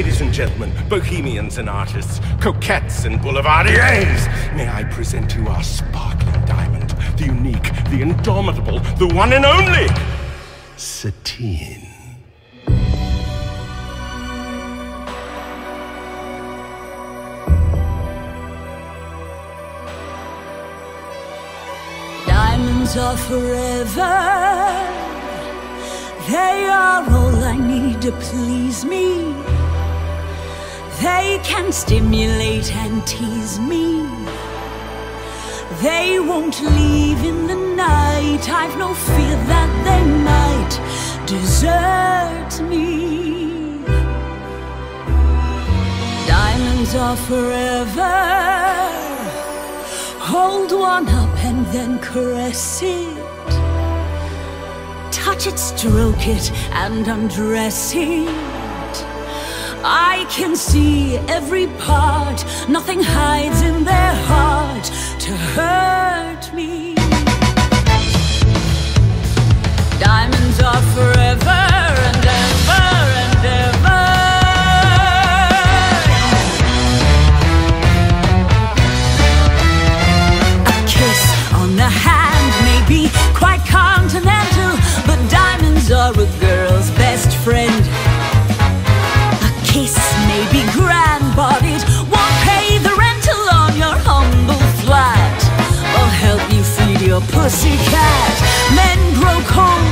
Ladies and gentlemen, bohemians and artists, coquettes and boulevardiers, may I present you our sparkling diamond, the unique, the indomitable, the one and only, Satine. Diamonds are forever. They are all I need to please me. They can stimulate and tease me. They won't leave in the night. I've no fear that they might desert me. Diamonds are forever. Hold one up and then caress it. Touch it, stroke it, and undress it. I can see every part. Nothing hides in their heart to hurt me. Diamonds are forever and ever and ever. A kiss on the hand may be quite continental, but diamonds are a girl's best friend. A kiss may be grand, but it won't pay the rental on your humble flat, or help you feed your pussycat. Men grow cold